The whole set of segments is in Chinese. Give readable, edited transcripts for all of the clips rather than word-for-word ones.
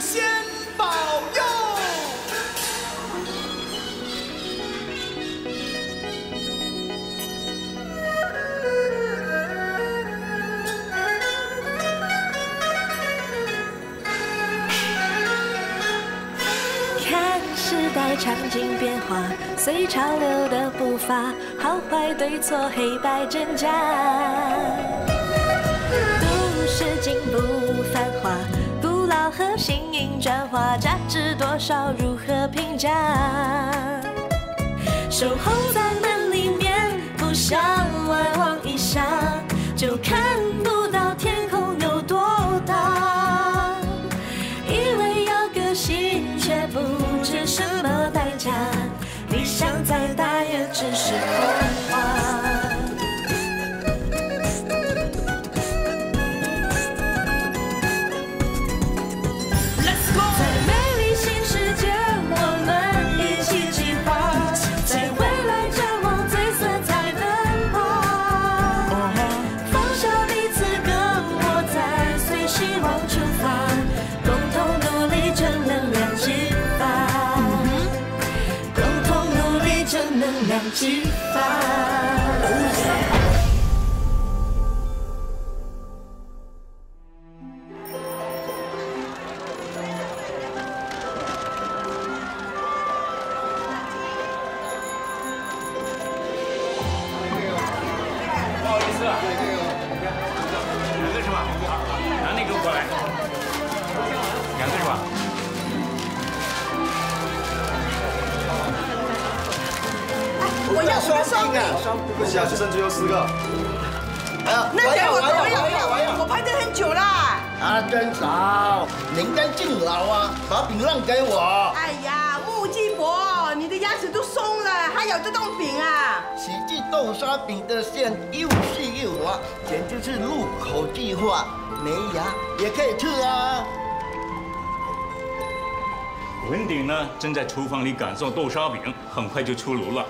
祖先保佑。看时代场景变化，随潮流的步伐，好坏对错，黑白真假。都市进步繁华。 和新颖转化，价值多少？如何评价？守候在门里面，不想外望一下，就看不到天空有多大。以为有个心，却不知什么代价。理想再大，也只是空话。 激发。不好意思啊，两个是吧？拿那个过来，两个是吧？ 我要双拼啊！不行，就剩最后4个。哎呀，那给我，我排队很久了。啊，真少，你应该敬老啊，把饼让给我。哎呀，木鸡伯，你的牙齿都松了，还咬这种饼啊？喜剧豆沙饼的馅又细又滑，简直是入口即化，没牙也可以吃啊。文鼎呢，正在厨房里擀造豆沙饼，很快就出炉了。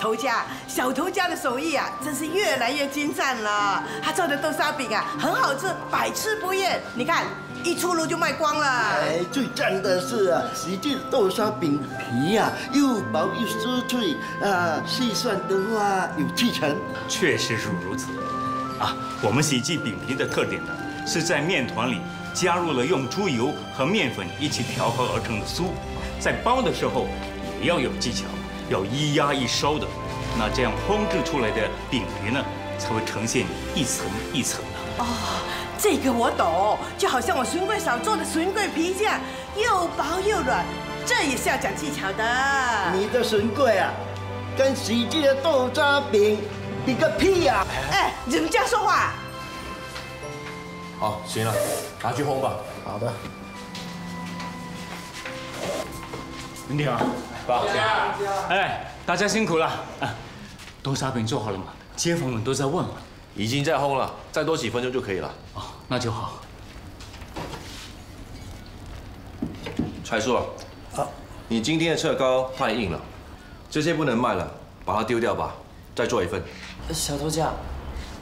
头家，小头家的手艺啊，真是越来越精湛了。他做的豆沙饼啊，很好吃，百吃不厌。你看，一出炉就卖光了。哎，最赞的是啊，喜剧豆沙饼皮啊，又薄又酥脆啊，细算的话有7成。确实是如此。啊，我们喜剧饼皮的特点呢，是在面团里加入了用猪油和面粉一起调和而成的酥，在包的时候也要有技巧。 要一压一收的，那这样烹制出来的饼皮呢，才会呈现一层一层的。哦，这个我懂，就好像我笋桂嫂做的笋桂皮一样，又薄又软，这也是要讲技巧的。你的笋桂啊，跟喜剧的豆渣饼比个屁呀！哎，你们这样说话。好，行了，拿去烘吧。好的。文鼎啊。 爸，哎，大家辛苦了啊！豆沙饼做好了吗？街坊们都在问我，已经在烘了，再多几分钟就可以了。哦，那就好。蔡叔啊，你今天的测糕太硬了，这些不能卖了，把它丢掉吧，再做一份。小头家，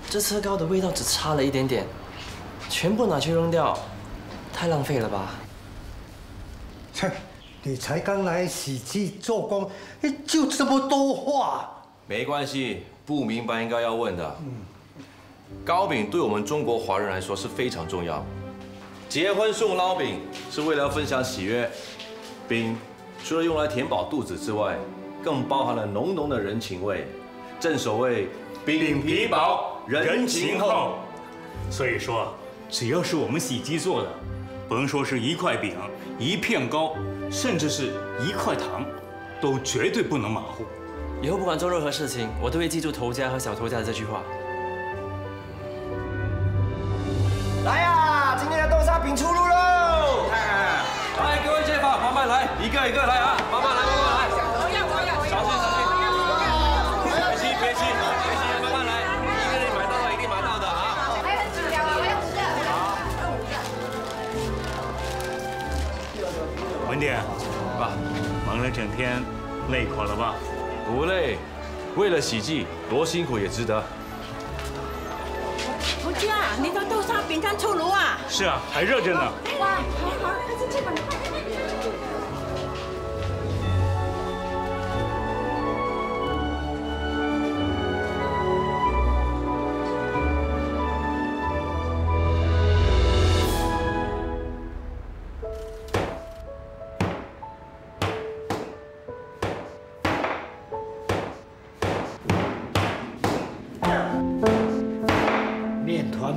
这测糕的味道只差了一点点，全部拿去扔掉，太浪费了吧？切。 你才刚来喜剧做工，就这么多话？没关系，不明白应该要问的。糕饼对我们中国华人来说是非常重要。结婚送捞饼是为了分享喜悦，饼除了用来填饱肚子之外，更包含了浓浓的人情味。正所谓饼皮薄，人情厚。所以说，只要是我们喜剧做的，甭说是一块饼、一片糕。 甚至是一块糖，都绝对不能马虎。以后不管做任何事情，我都会记住头家和小头家的这句话。来呀，今天的豆沙饼出炉喽！来，各位街坊，慢慢来，一个一个来啊，慢慢来，慢慢来。小心，小心！别急，别急，别急，慢慢来，一个人买到的一定买到的啊！还有纸条啊，还有纸条。 文鼎，爸，忙了整天，累垮了吧？不累，为了喜剧，多辛苦也值得。不嫁，你的豆沙饼干出炉啊！是啊，还热着呢。哇，还好，快进去吧，快快快！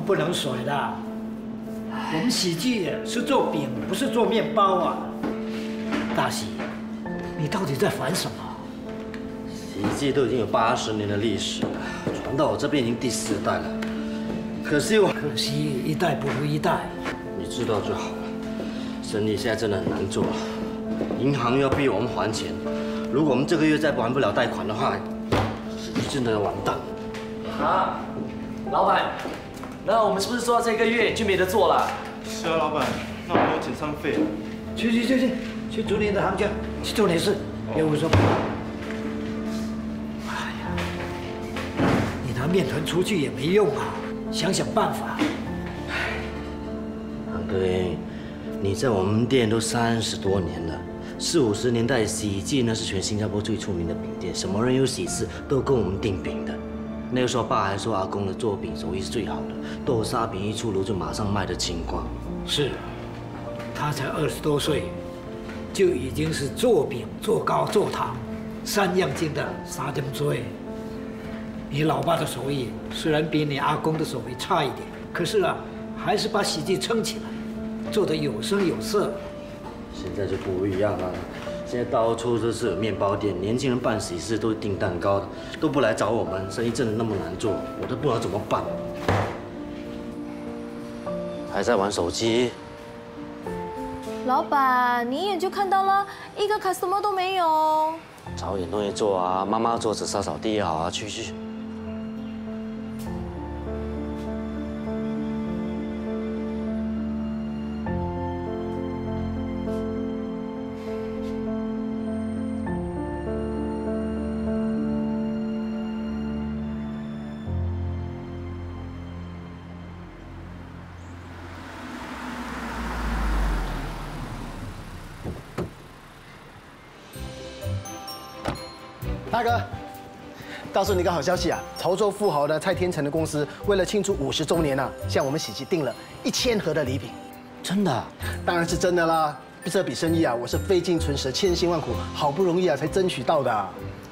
不能甩的，我们喜剧是做饼，不是做面包啊！大喜，你到底在烦什么？喜剧都已经有80年的历史了，传到我这边已经第4代了。可惜一代不如一代。你知道就好了。生意现在真的很难做，银行要逼我们还钱，如果我们这个月再还不了贷款的话，真的完蛋。啊，老板。 那我们是不是做到这个月就没得做了？是啊，老板，那我们要减餐费。去主理你的行家，去做你的事，别胡说八道。哎呀，你拿面团出去也没用啊，想想办法。哎，韩哥，你在我们店都30多年了，40、50年代喜记那是全新加坡最出名的饼店，什么人有喜事都跟我们订饼的。 那个时候，爸还说阿公的做饼手艺是最好的，豆沙饼一出炉就马上卖得清光。是，他才20多岁，就已经是做饼、做糕、做糖3样精的沙尖锥。你老爸的手艺虽然比你阿公的手艺差一点，可是啊，还是把喜剧撑起来，做得有声有色。现在就不一样了。 现在到处都是有面包店，年轻人办喜事都订蛋糕的，都不来找我们，生意真的那么难做，我都不知道怎么办。还在玩手机？老板，你一眼就看到了，一个 customer 都没有。找点东西做啊，妈妈做纸扫扫地也好啊，去。 大哥，告诉你一个好消息啊！潮州富豪呢蔡天成的公司为了庆祝50周年啊，向我们喜记订了1000盒的礼品。真的、啊？当然是真的啦！这笔生意啊，我是费尽唇舌、千辛万苦，好不容易啊才争取到的、啊。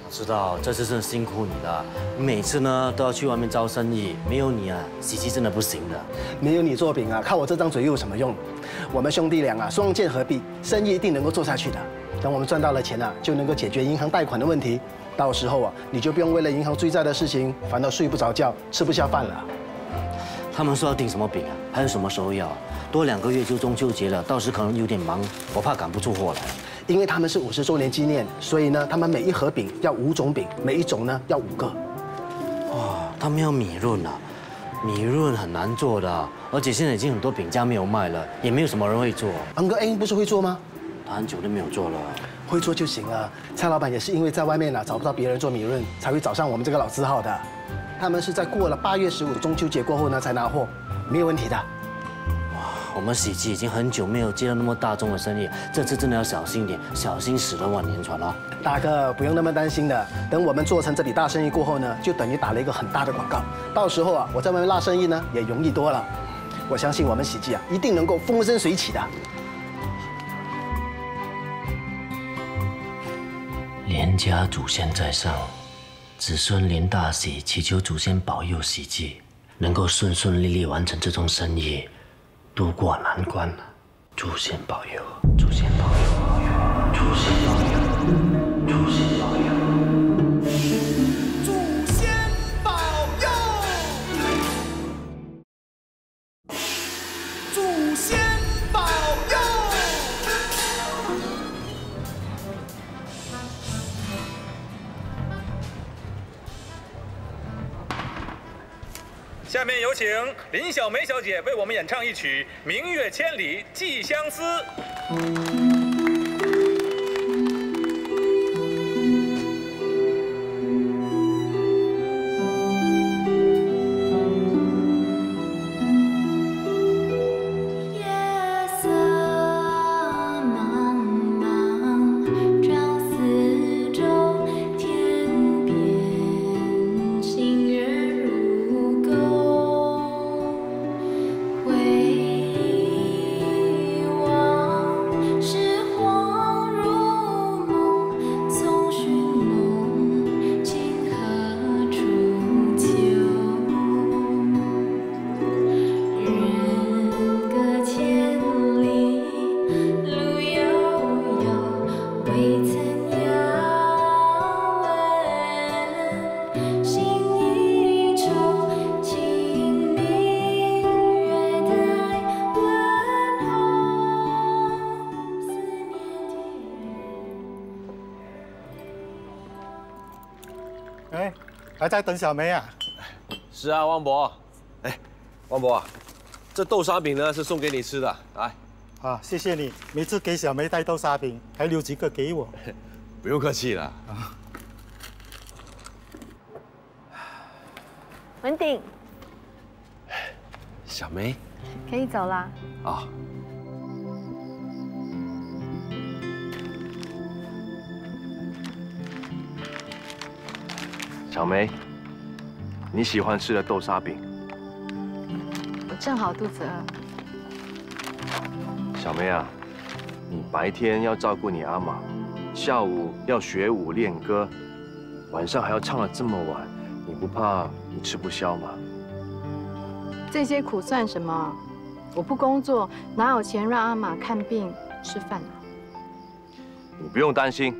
知道，这次真的辛苦你了。每次呢都要去外面招生意，没有你啊，喜记真的不行的。没有你做饼啊，靠我这张嘴又有什么用？我们兄弟俩啊，双剑合璧，生意一定能够做下去的。等我们赚到了钱啊，就能够解决银行贷款的问题。 到时候啊，你就不用为了银行追债的事情烦到睡不着觉、吃不下饭了。他们说要订什么饼啊？还有什么时候要啊？多2个月就中秋节了，到时可能有点忙，我怕赶不出货来。因为他们是50周年纪念，所以呢，他们每一盒饼要5种饼，每一种呢要5个。哇，他们要米润啊，米润很难做的、啊，而且现在已经很多饼家没有卖了，也没有什么人会做。Uncle Ang 不是会做吗？他很久都没有做了。 会做就行了。蔡老板也是因为在外面啊找不到别人做米润，才会找上我们这个老字号的。他们是在过了8月15中秋节过后呢才拿货，没有问题的。哇，我们喜记已经很久没有接到那么大众的生意，这次真的要小心点，小心驶得万年船哦。大哥不用那么担心的，等我们做成这笔大生意过后呢，就等于打了一个很大的广告。到时候啊，我在外面拉生意呢也容易多了。我相信我们喜记啊一定能够风生水起的。 连家祖先在上，子孙连大喜，祈求祖先保佑喜记能够顺顺利利完成这宗生意，渡过难关。祖先保佑，祖先保佑，祖先保佑，祖先保佑，祖先保佑，祖先保佑。 下面有请林小梅小姐为我们演唱一曲《明月千里寄相思》。还在等小梅啊？是啊，汪伯。哎，汪伯，这豆沙饼呢是送给你吃的，来。啊，谢谢你，每次给小梅带豆沙饼，还留几个给我。不用客气了。啊。文鼎。小梅。可以走啦。啊。 小梅，你喜欢吃的豆沙饼，我正好肚子饿。小梅啊，你白天要照顾你阿玛，下午要学舞练歌，晚上还要唱得这么晚，你不怕你吃不消吗？这些苦算什么？我不工作，哪有钱让阿玛看病吃饭啊？你不用担心，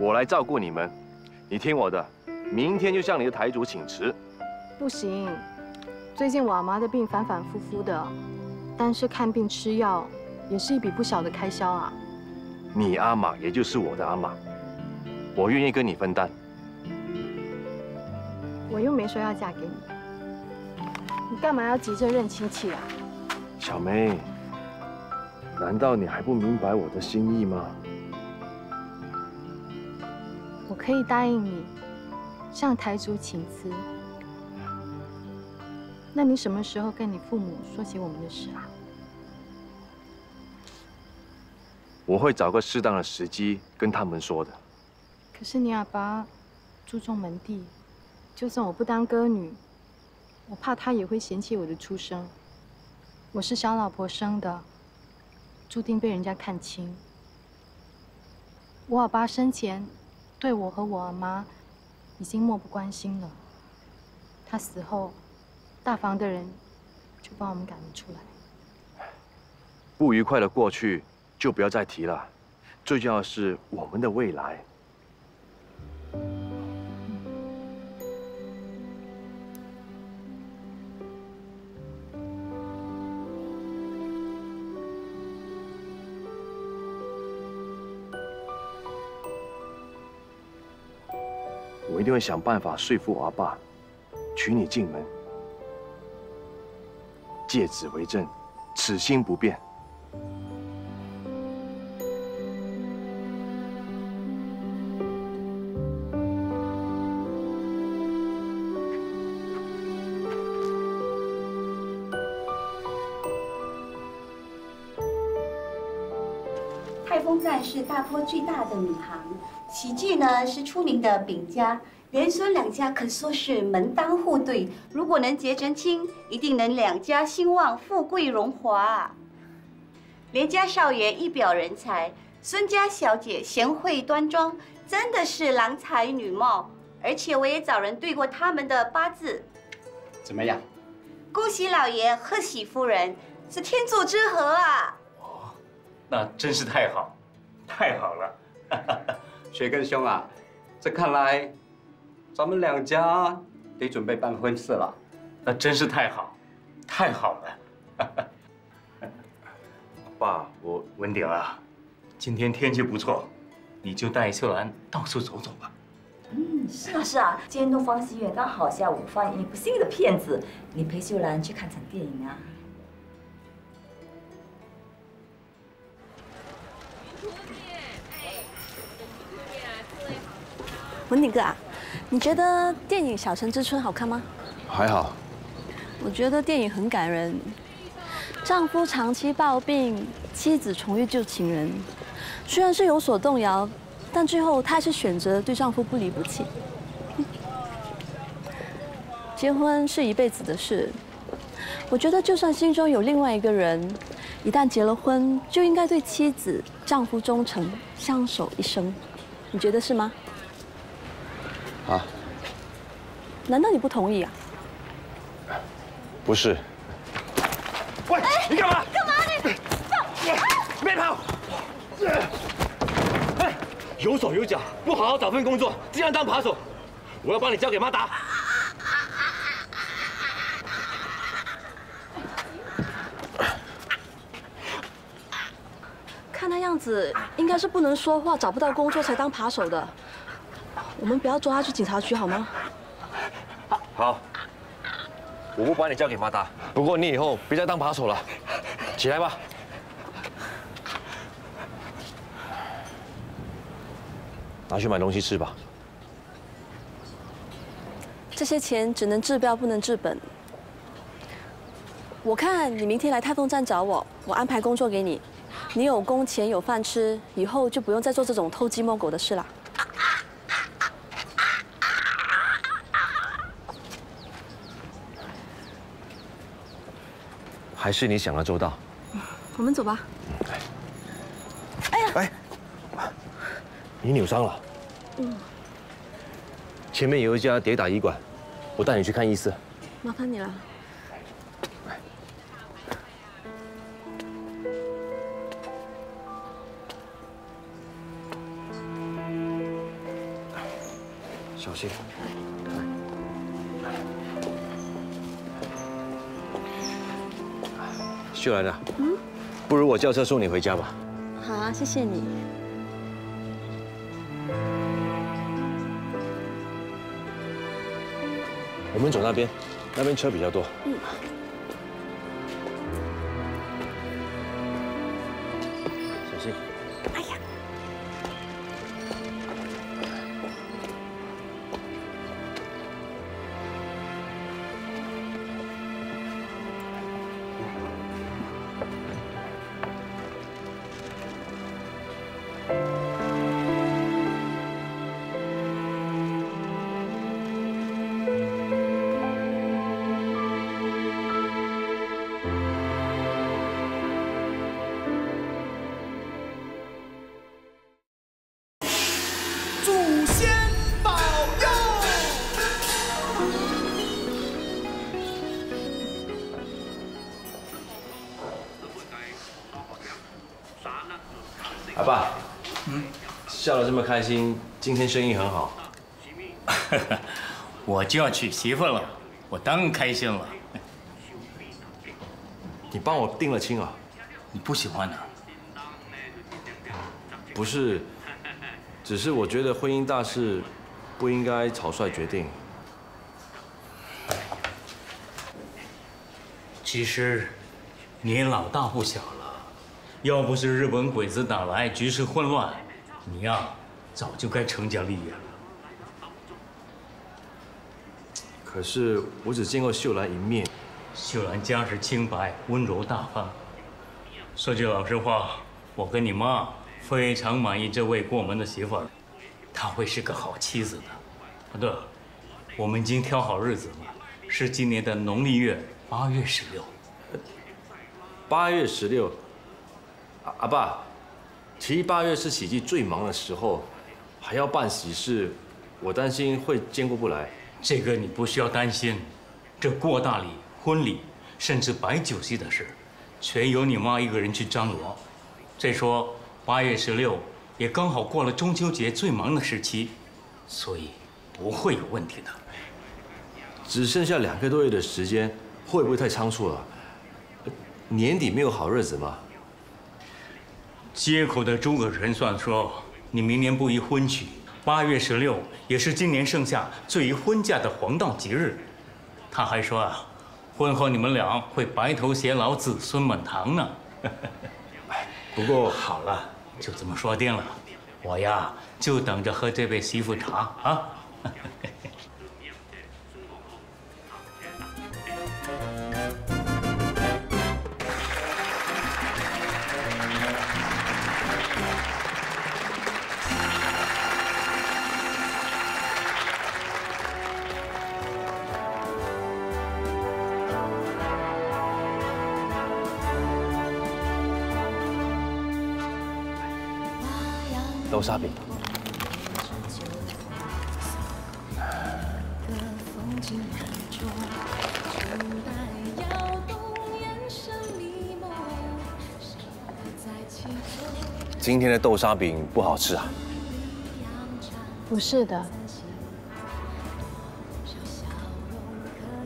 我来照顾你们，你听我的。 明天就向你的台主请辞。不行，最近我阿妈的病反反复复的，但是看病吃药也是一笔不小的开销啊。你阿妈也就是我的阿妈，我愿意跟你分担。我又没说要嫁给你，你干嘛要急着认亲戚啊？小梅，难道你还不明白我的心意吗？我可以答应你。 向台主请辞，那你什么时候跟你父母说起我们的事啊？我会找个适当的时机跟他们说的。可是你阿爸注重门第，就算我不当歌女，我怕他也会嫌弃我的出身。我是小老婆生的，注定被人家看轻。我阿爸生前对我和我阿妈。 已经漠不关心了。他死后，大房的人就把我们赶了出来。不愉快的过去就不要再提了，最重要的是我们的未来。我一定会想办法说服我阿爸，娶你进门。借此为证，此心不变。泰丰站是大坡最大的米行。 喜剧呢是出名的饼家，连孙两家可说是门当户对。如果能结成亲，一定能两家兴旺、富贵荣华啊。连家少爷一表人才，孙家小姐贤惠端庄，真的是郎才女貌。而且我也找人对过他们的八字，怎么样？姑喜老爷、贺喜夫人是天作之合啊！哦，那真是太好，太好了。 雪根兄啊，这看来，咱们两家得准备办婚事了。那真是太好，太好了！爸，我文鼎啊，今天天气不错，你就带秀兰到处走走吧。嗯，是啊是啊，今天东方戏院刚好下午放一部新的片子，你陪秀兰去看场电影啊。 文鼎哥啊，你觉得电影《小城之春》好看吗？还好。我觉得电影很感人，丈夫长期抱病，妻子重遇旧情人，虽然是有所动摇，但最后她还是选择对丈夫不离不弃。结婚是一辈子的事，我觉得就算心中有另外一个人，一旦结了婚，就应该对妻子、丈夫忠诚，相守一生。你觉得是吗？ 啊？难道你不同意啊？不是。喂，你干嘛？干嘛你？放！别跑！哎，有手有脚，不好好找份工作，竟然当扒手！我要把你交给妈打。看那样子，应该是不能说话，找不到工作才当扒手的。 我们不要抓他去警察局好吗？好，我不把你交给马达，不过你以后别再当扒手了，起来吧。 拿去买东西吃吧。这些钱只能治标不能治本。我看你明天来太空站找我，我安排工作给你，你有工钱有饭吃，以后就不用再做这种偷鸡摸狗的事啦。还是你想的周到。我们走吧。哎呀！哎。 你扭伤了，嗯。前面有一家跌打医馆，我带你去看医师。麻烦你了。小心。秀兰啊，嗯，不如我叫车送你回家吧。好啊，谢谢你。 我们走那边，那边车比较多。嗯。小心。哎呀！阿爸，嗯，笑得这么开心，今天生意很好。我就要娶媳妇了，我当然开心了。你帮我定了亲啊？你不喜欢呢？不是，只是我觉得婚姻大事不应该草率决定。其实，你老大不小了。 要不是日本鬼子打来，局势混乱，你呀、早就该成家立业了。可是我只见过秀兰一面。秀兰家世清白，温柔大方。说句老实话，我跟你妈非常满意这位过门的媳妇儿，她会是个好妻子的。啊，对了，我们已经挑好日子了，是今年的农历月8月16。8月16。 阿爸，其实8月是喜剧最忙的时候，还要办喜事，我担心会兼顾不来。这个你不需要担心，这过大礼、婚礼，甚至摆酒席的事，全由你妈一个人去张罗。再说8月16也刚好过了中秋节最忙的时期，所以不会有问题的。只剩下2个多月的时间，会不会太仓促了？年底没有好日子吗？ 街口的诸葛神算说：“你明年不宜婚娶，8月16也是今年盛夏最宜婚嫁的黄道吉日。”他还说啊，婚后你们俩会白头偕老，子孙满堂呢。不过好了，就这么说定了。我呀，就等着喝这杯媳妇茶啊！ 豆沙饼，今天的豆沙饼不好吃啊！不是的，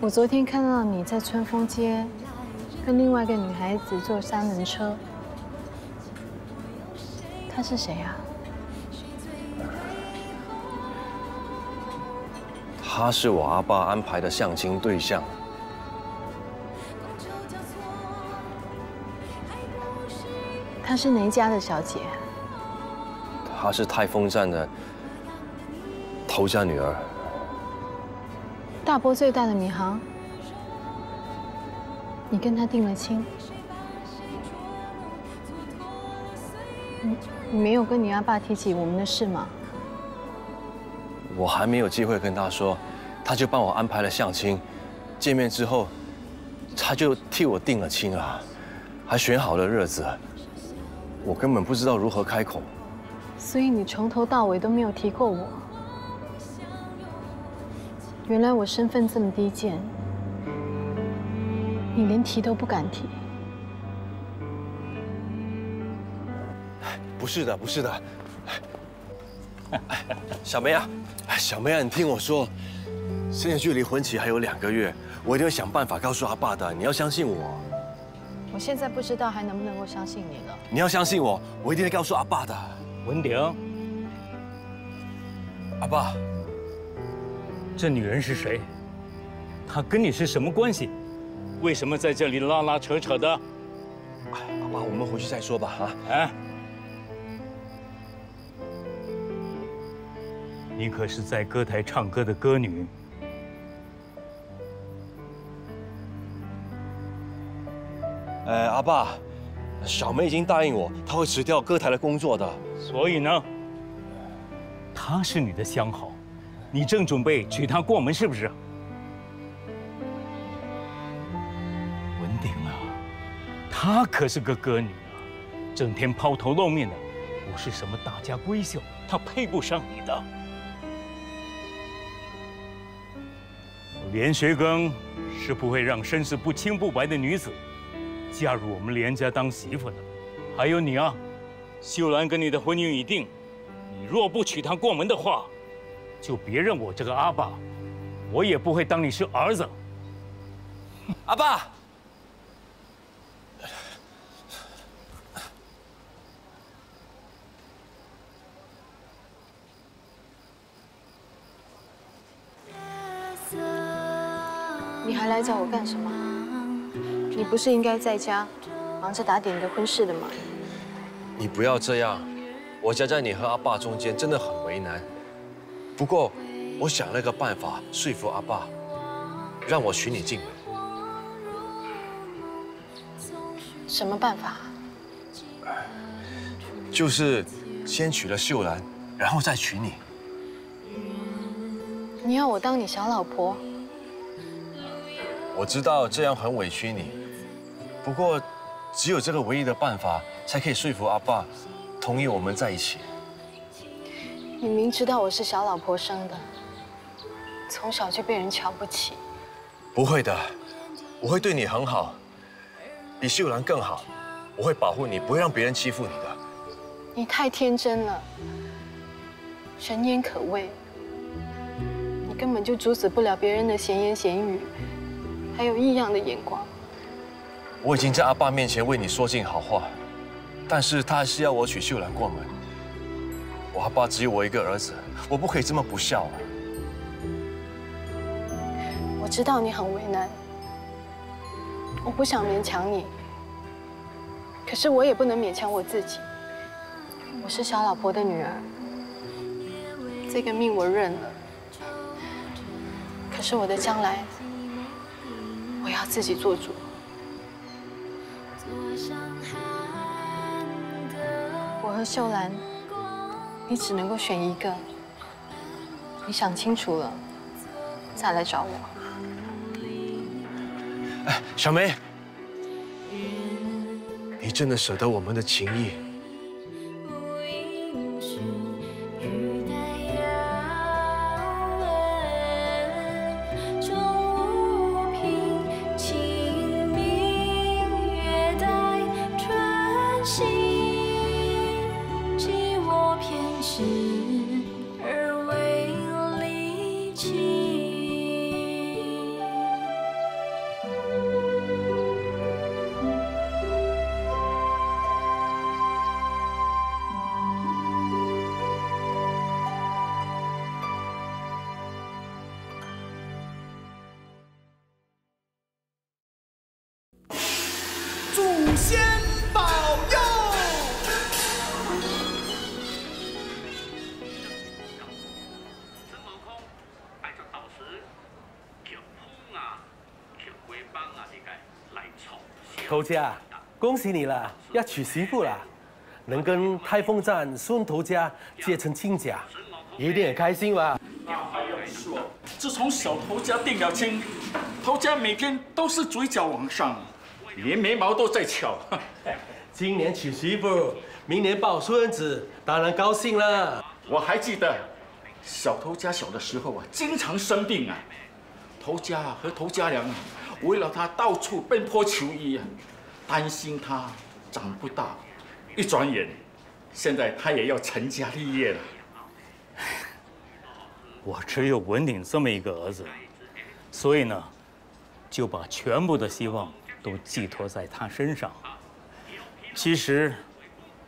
我昨天看到你在春风街跟另外一个女孩子坐3轮车，她是谁啊？ 他他是我阿爸安排的相亲对象。她是哪家的小姐？她是泰丰站的头家女儿。大伯最大的米行，你跟他定了亲？你没有跟你阿爸提起我们的事吗？ 我还没有机会跟他说，他就帮我安排了相亲。见面之后，他就替我定了亲了，还选好了日子。我根本不知道如何开口。所以你从头到尾都没有提过我。原来我身份这么低贱，你连提都不敢提。不是的，不是的。 小梅啊，小梅啊，你听我说，现在距离婚期还有2个月，我一定会想办法告诉阿爸的，你要相信我。我现在不知道还能不能够相信你了。你要相信我，我一定会告诉阿爸的。文鼎，阿爸，这女人是谁？她跟你是什么关系？为什么在这里拉拉扯扯的？阿爸，我们回去再说吧，啊？哎。 你可是在歌台唱歌的歌女，阿爸，小梅已经答应我，她会辞掉歌台的工作的。所以呢，她是你的相好，你正准备娶她过门是不是？文鼎啊，她可是个歌女啊，整天抛头露面的，不是什么大家闺秀，她配不上你的。 连学庚是不会让身世不清不白的女子嫁入我们连家当媳妇的。还有你啊，秀兰跟你的婚姻已定，你若不娶她过门的话，就别认我这个阿爸，我也不会当你是儿子。阿爸，你还来找我干什么？你不是应该在家忙着打点你的婚事的吗？你不要这样，我夹在你和阿爸中间真的很为难。不过，我想了个办法说服阿爸，让我娶你进门。什么办法？就是先娶了秀兰，然后再娶你。你要我当你小老婆？ 我知道这样很委屈你，不过只有这个唯一的办法才可以说服阿爸同意我们在一起。你明知道我是小老婆生的，从小就被人瞧不起。不会的，我会对你很好，比秀兰更好。我会保护你，不会让别人欺负你的。你太天真了，人言可畏，你根本就阻止不了别人的闲言闲语。 还有异样的眼光。我已经在阿爸面前为你说尽好话，但是他还是要我娶秀兰过门。我阿爸只有我一个儿子，我不可以这么不孝啊！我知道你很为难，我不想勉强你，可是我也不能勉强我自己。我是小老婆的女儿，这个命我认了。可是我的将来。 我要自己做主。我和秀兰，你只能够选一个。你想清楚了，再来找我。哎，小梅，你真的舍得我们的情谊？仙保佑！孙悟空爱做道士，求风啊，求鬼帮啊，这个来酬谢。头家，恭喜你了，要娶媳妇了，能跟太风站孙头家结成亲家，一定很开心吧？还有说，自从小头家定了亲，头家每天都是嘴角往上。 连眉毛都在翘，今年娶媳妇，明年抱孙子，当然高兴了。我还记得，小头家小的时候啊，经常生病啊。头家和头家娘啊，为了他到处奔波求医啊，担心他长不大。一转眼，现在他也要成家立业了。我只有文鼎这么一个儿子，所以呢，就把全部的希望。 都寄托在他身上。其实，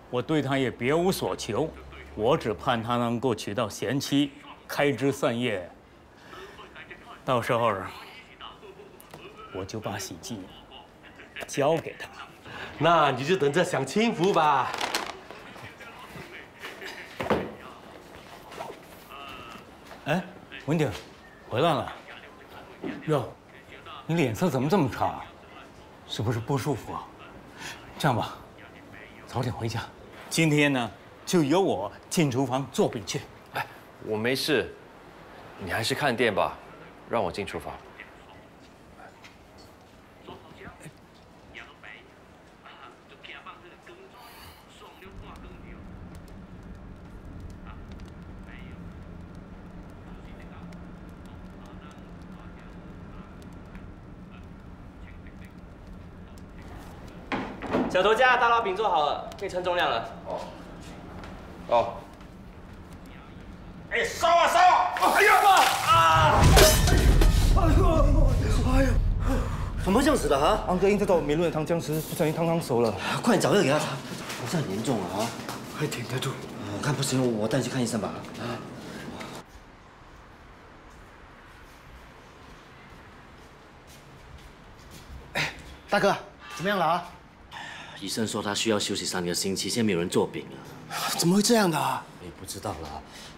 我对他也别无所求，我只盼他能够娶到贤妻，开枝散叶。到时候，我就把喜剧交给他。那你就等着享清福吧。哎，文鼎，回来了。哟，你脸色怎么这么差啊？ 是不是不舒服啊？这样吧，早点回家。今天呢，就由我进厨房做饼去。哎，我没事，你还是看店吧，让我进厨房。小头家大烙饼做好了，可以称重量了。哦。哦。哎，烧啊烧啊！哎呀妈！啊！哎呦！哎呦！怎么这样子的啊？安哥因这道美味的汤僵持，不小心汤熟了。快点找药给他擦，不是很严重啊。还挺得住。看不行，我带你去看医生吧。啊。 哎，大哥，怎么样了啊？ 医生说他需要休息3个星期，现在没有人做饼啊！怎么会这样的啊？也不知道啦。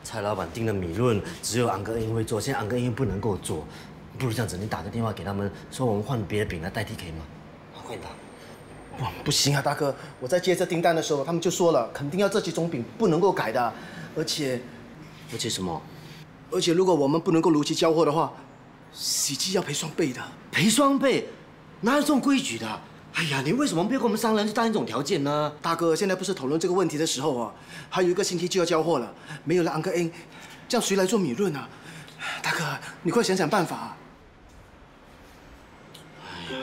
蔡老板订的米润只有安哥英会做，现在安哥英不能够做，不如这样子，你打个电话给他们，说我们换别的饼来代替，可以吗？好，快点打！不行啊，大哥，我在接这订单的时候，他们就说了，肯定要这几种饼，不能够改的。而且什么？而且如果我们不能够如期交货的话，喜记要赔双倍的。赔双倍？哪有这种规矩的？ 哎呀，你为什么没有跟我们商量就答应这种条件呢？大哥，现在不是讨论这个问题的时候啊，还有1个星期就要交货了，没有了Uncle N， 这样谁来做米润啊？大哥，你快想想办法啊。哎呀，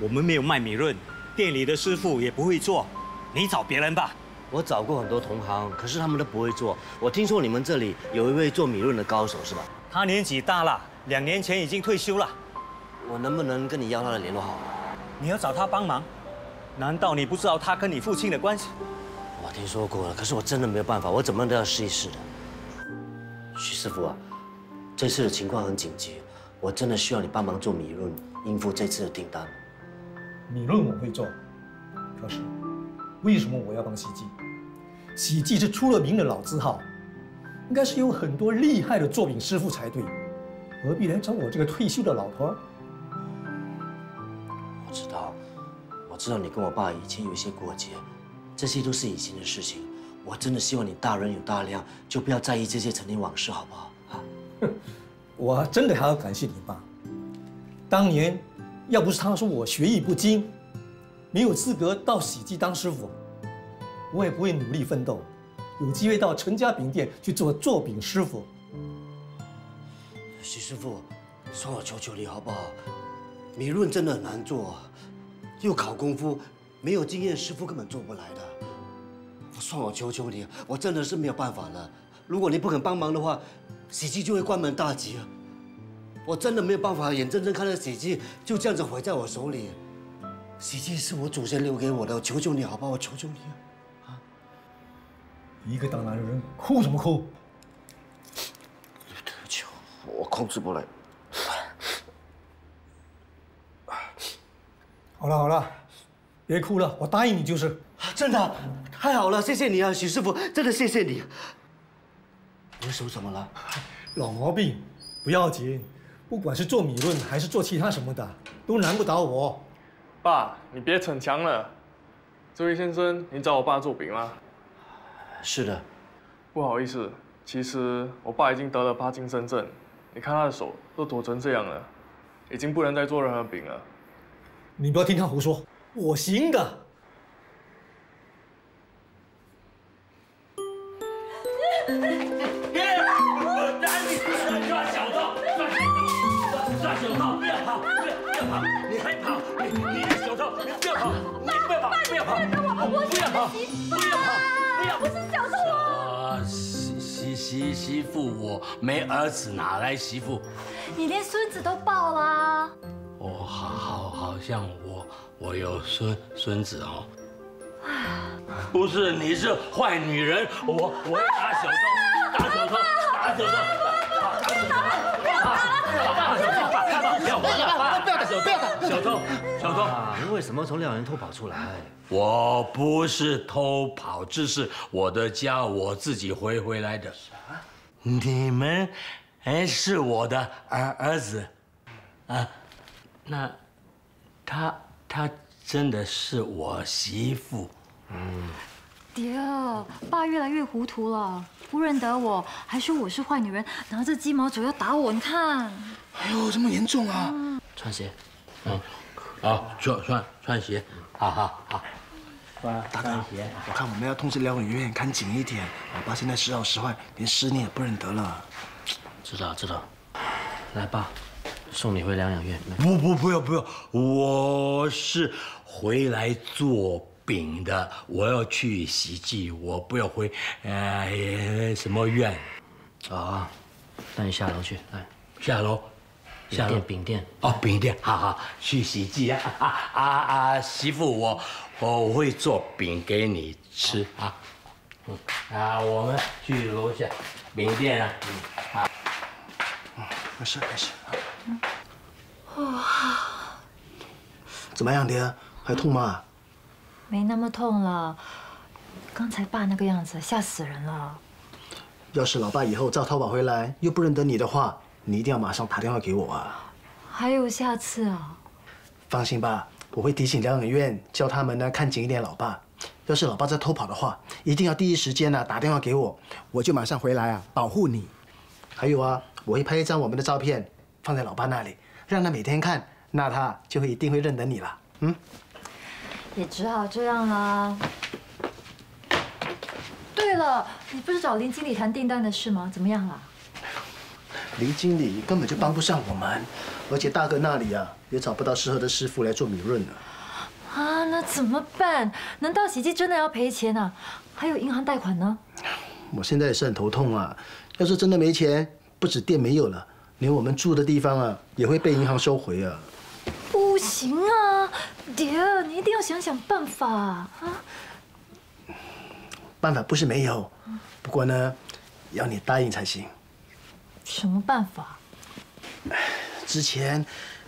我们没有卖米润，店里的师傅也不会做，你找别人吧。我找过很多同行，可是他们都不会做。我听说你们这里有一位做米润的高手是吧？他年纪大了，2年前已经退休了。我能不能跟你要他的联络号？ 你要找他帮忙，难道你不知道他跟你父亲的关系？我听说过了，可是我真的没有办法，我怎么都要试一试的。徐师傅啊，这次的情况很紧急，我真的需要你帮忙做米润，应付这次的订单。米润我会做，可是为什么我要帮喜记？喜记是出了名的老字号，应该是有很多厉害的做饼师傅才对，何必来找我这个退休的老头儿？ 知道，我知道你跟我爸以前有一些过节，这些都是以前的事情。我真的希望你大人有大量，就不要在意这些陈年往事，好不好？啊！我真的还要感谢你爸，当年要不是他说我学艺不精，没有资格到喜记当师傅，我也不会努力奋斗，有机会到陈家饼店去做做饼师傅。徐师傅，算我求求你好不好？ 米润真的很难做，又考功夫，没有经验师傅根本做不来的。算我求求你，我真的是没有办法了。如果你不肯帮忙的话，喜剧就会关门大吉。我真的没有办法，眼睁睁看着喜剧就这样子毁在我手里。喜剧是我祖先留给我的，我求求你好吧，我求求你啊！一个当男人哭什么哭？对不起，我控制不了。 好了好了，别哭了，我答应你就是。真的，太好了，谢谢你啊，许师傅，真的谢谢你。你的手怎么了？老毛病，不要紧，不管是做米论还是做其他什么的，都难不倒我。爸，你别逞强了。这位先生，你找我爸做饼吗？是的。不好意思，其实我爸已经得了帕金森症，你看他的手都抖成这样了，已经不能再做任何饼了。你不要听他胡说。 我行的。别！打你！抓小偷！抓小偷！不要跑！不要跑！你还跑！你是小偷！不要跑！你不要跑！不要跑！不要跑！不要跑！不要！我是小偷！媳妇，我没儿子，哪来媳妇？你连孙子都抱啦！哦，好像我有孙子哦，不是你是坏女人，我打小偷，你为什么从两人偷跑出来？我不是偷跑，这是我的家，我自己回来的。你们，哎，是我的儿子，啊，那他真的是我媳妇，嗯。爹，爸越来越糊涂了，不认得我，还说我是坏女人，拿着鸡毛酒要打我，你看。哎呦，这么严重啊！穿鞋，嗯，好，穿鞋，好。大哥，我看我们要通知疗养院看紧一点，我爸现在时好时坏，连尸你也不认得了。知道。来，爸。 送你回疗养院？不要！我是回来做饼的，我要去喜剧，我不要回什么院。啊，那你下楼去，来下楼。饼店。哦，饼店，好，去喜剧啊！媳妇，我会做饼给你吃啊。我们去楼下饼店啊。好。没事。 哇，怎么样，爹？还痛吗？没那么痛了，刚才爸那个样子吓死人了。要是老爸以后照淘宝回来又不认得你的话，你一定要马上打电话给我啊。还有下次啊？放心吧，我会提醒疗养院，叫他们呢看紧一点老爸。要是老爸再偷跑的话，一定要第一时间呢打电话给我，我就马上回来啊，保护你。还有啊，我会拍一张我们的照片放在老爸那里。 让他每天看，那他就会一定会认得你了。嗯，也只好这样啦。对了，你不是找林经理谈订单的事吗？怎么样了？林经理根本就帮不上我们，而且大哥那里啊也找不到适合的师傅来做米润了。啊，那怎么办？难道喜剧真的要赔钱啊？还有银行贷款呢？我现在也是很头痛啊。要是真的没钱，不止店没有了。 连我们住的地方啊，也会被银行收回啊！不行啊，爹，你一定要想想办法啊！办法不是没有，不过呢，要你答应才行。什么办法？之前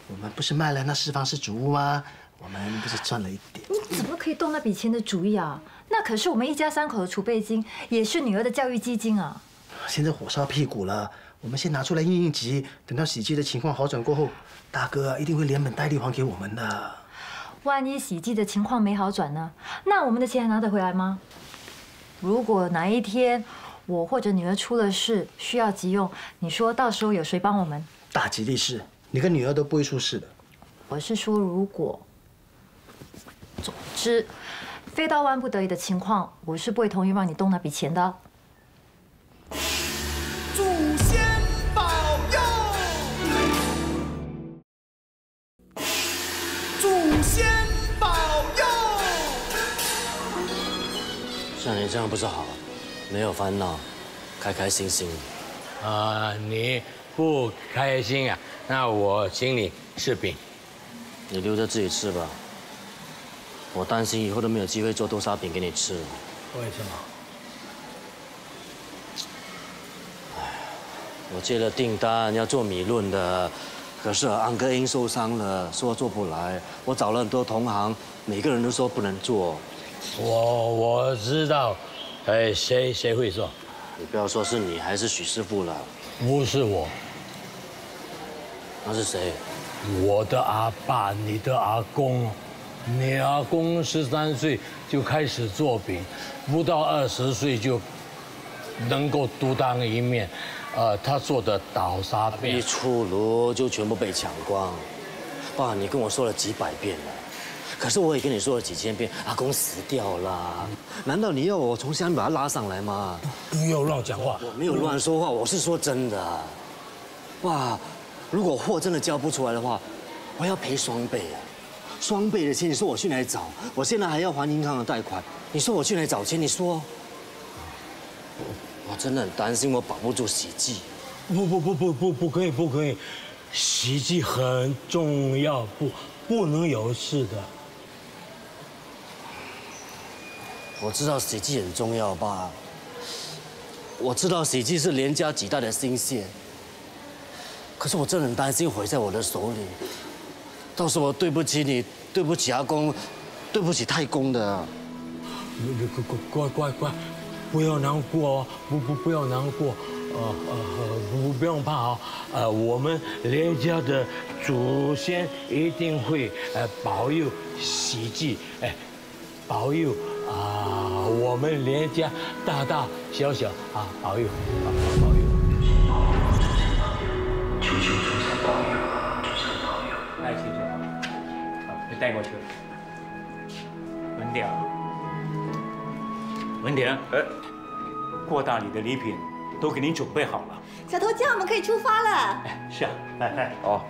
我们不是卖了那4房式主屋吗？我们不是赚了一点？你怎么可以动那笔钱的主意啊？那可是我们一家3口的储备金，也是女儿的教育基金啊！现在火烧屁股了。 我们先拿出来应急，等到喜剧的情况好转过后，大哥一定会连本带利还给我们的。万一喜剧的情况没好转呢？那我们的钱还拿得回来吗？如果哪一天我或者女儿出了事，需要急用，你说到时候有谁帮我们？大吉利是，你跟女儿都不会出事的。我是说，如果，总之，非到万不得已的情况，我是不会同意让你动那笔钱的。 祖先保佑！祖先保佑！像你这样不是好，没有烦恼，开开心心。啊，你不开心啊？那我请你吃饼，你留着自己吃吧。我担心以后都没有机会做豆沙饼给你吃。为什么？ 我接了订单，要做米润的，可是安哥因受伤了，说做不来。我找了很多同行，每个人都说不能做。我知道，哎，谁会做？你不要说是你还是许师傅了。不是我，那是谁？我的阿爸，你的阿公。 你阿公13岁就开始做饼，不到20岁就能够独当一面。他做的倒沙饼一出炉就全部被抢光。爸，你跟我说了几百遍了，可是我也跟你说了几千遍，阿公死掉了。难道你要我从下面把他拉上来吗？不要乱讲话！我没有乱说话，我是说真的。哇，如果货真的交不出来的话，我要赔双倍啊！ 双倍的钱，你说我去哪里找？我现在还要还银行的贷款，你说我去哪里找钱？你说，我真的很担心，我保不住喜剧。不可以，喜剧很重要，不能有事的。我知道喜剧很重要吧？我知道喜剧是连家几代的心血，可是我真的很担心毁在我的手里。 到时候我对不起你，对不起阿公，对不起太公的。乖，不要难过哦，不要难过，不用怕哦，我们连家的祖先一定会保佑喜剧，保佑啊，我们连家大小啊，保佑。 带过去了，文鼎，过大礼的礼品都给您准备好了。小头家，我们可以出发了。哎，是啊，来哦。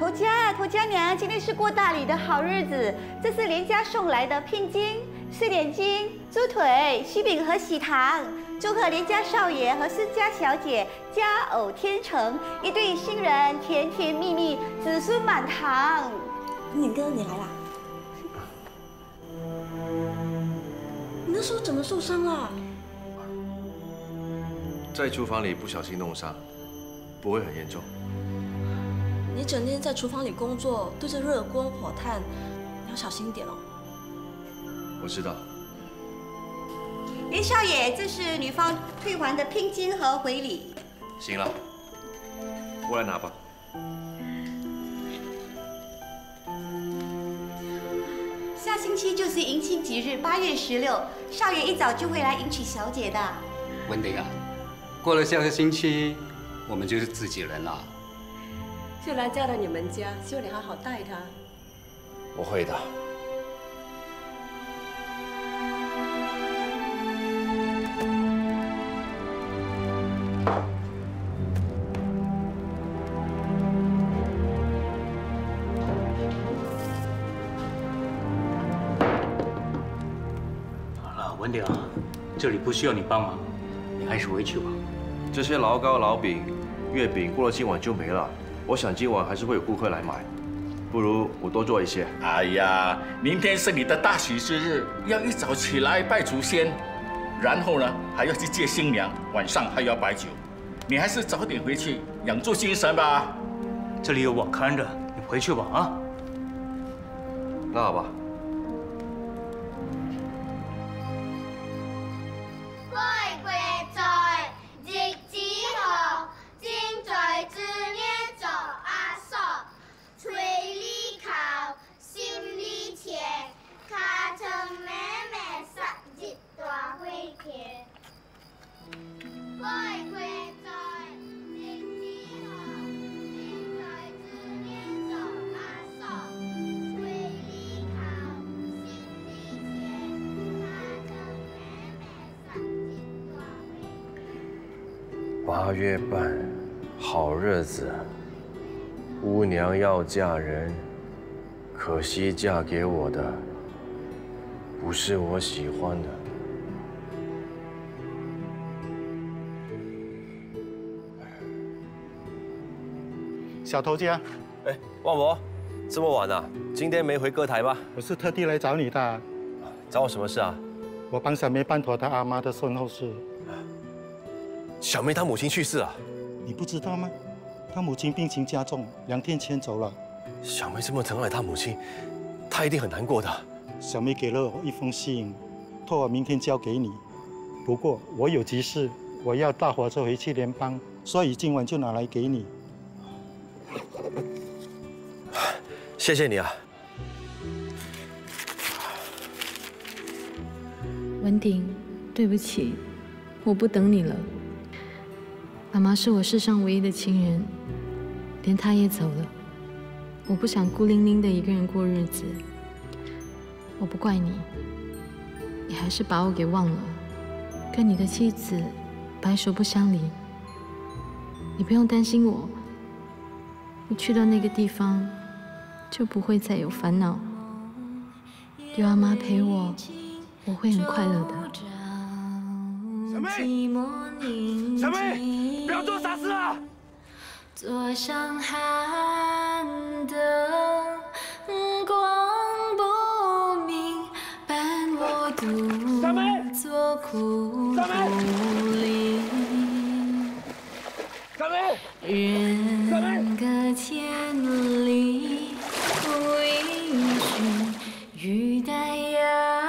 头家娘，今天是过大礼的好日子，这是连家送来的聘金、睡脸巾、猪腿、喜饼和喜糖，祝贺连家少爷和孙家小姐佳偶天成，一对新人甜甜蜜蜜，子孙满堂。 敏哥，你来啦！你那时候怎么受伤了？在厨房里不小心弄伤，不会很严重。你整天在厨房里工作，对着热锅火炭，你要小心一点哦。我知道。林少爷，这是女方退还的聘金和回礼。行了，过来拿吧。 下星期就是迎亲吉日，8月16，少爷一早就会来迎娶小姐的。文迪啊，过了下个星期，我们就是自己人了。秀兰嫁到你们家，希望你好好待她。我会的。文鼎，这里不需要你帮忙，你还是回去吧。这些醪糕、醪饼、月饼过了今晚就没了。我想今晚还是会有顾客来买，不如我多做一些。哎呀，明天是你的大喜之日，要一早起来拜祖先，然后呢还要去接新娘，晚上还要摆酒。你还是早点回去，养足精神吧。这里有我看着，你回去吧啊。那好吧。 8月半，好日子。姑娘要嫁人，可惜嫁给我的不是我喜欢的。小头家，哎，万伯，这么晚了，今天没回歌台吗？我是特地来找你的。找我什么事啊？我帮小妹办妥她阿妈的身后事。 小妹她母亲去世啊，你不知道吗？他母亲病情加重，2天前走了。小妹这么疼爱他母亲，她一定很难过的。小妹给了我一封信，托我明天交给你。不过我有急事，我要搭火车回去联邦，所以今晚就拿来给你。谢谢你啊，文婷，对不起，我不等你了。 妈妈是我世上唯一的亲人，连她也走了，我不想孤零零的一个人过日子。我不怪你，你还是把我给忘了，跟你的妻子白首不相离。你不用担心我，我去到那个地方就不会再有烦恼，有阿妈陪我，我会很快乐的。小妹，小妹。 不要做傻事啊！坐上寒灯，光不明，伴我独坐苦林。人隔千里，不应寻，欲待遥。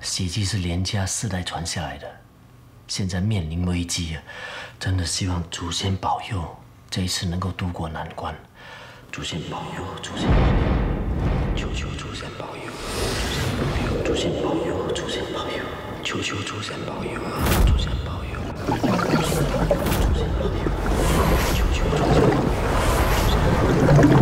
血祭是连家4代传下来的，现在面临危机啊！真的希望祖先保佑，这一次能够渡过难关。祖先保佑，祖先保佑，求求祖先保佑，祖先保佑，祖先保佑，求求祖先保佑啊！祖先保佑，祖先保佑，祖先保佑，求求祖先保佑，祖先保佑。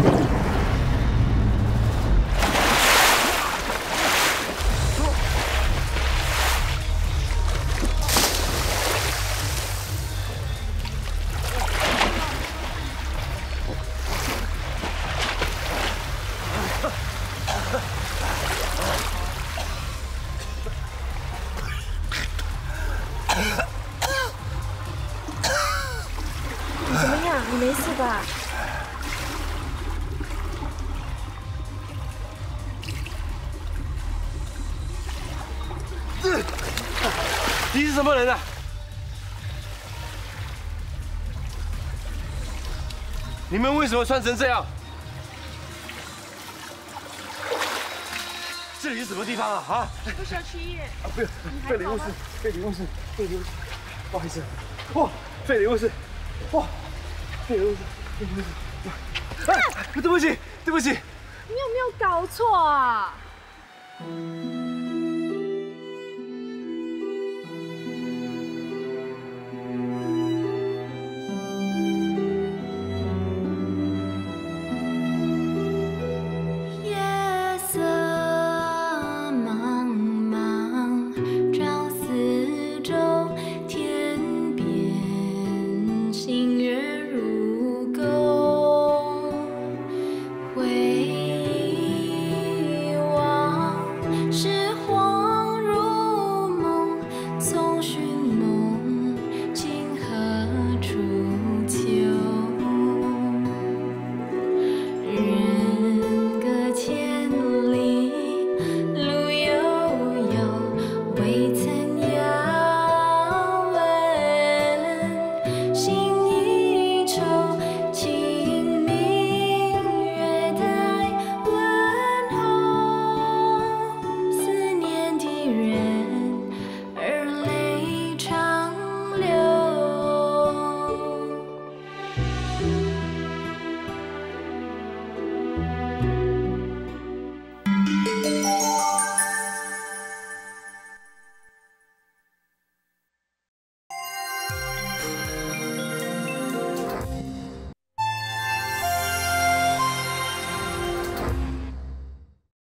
你们为什么穿成这样？这里是什么地方啊？啊！不是要去医院啊！不，费里沃斯，不好意思，哇，费里沃斯，哎，对不起，你有没有搞错啊？